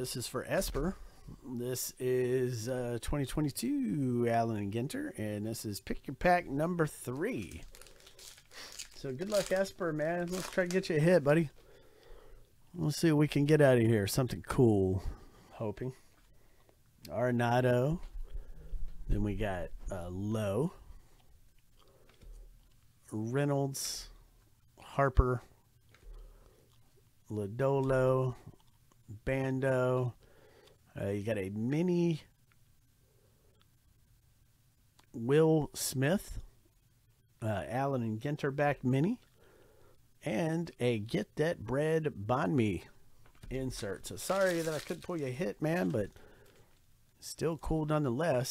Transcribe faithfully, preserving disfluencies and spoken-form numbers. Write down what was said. This is for Esper. This is uh, twenty twenty-two Allen and Ginter, and this is pick your pack number three. So good luck, Esper, man. Let's try to get you a hit, buddy. Let's see what we can get out of here. Something cool, hoping. Arnado. Then we got uh, Lowe, Reynolds, Harper, Lodolo, Bando. Uh, you got a mini Will Smith, uh, Allen and Ginter back mini, and a Get That Bread Banh Mi insert. So sorry that I couldn't pull you a hit, man, but still cool nonetheless.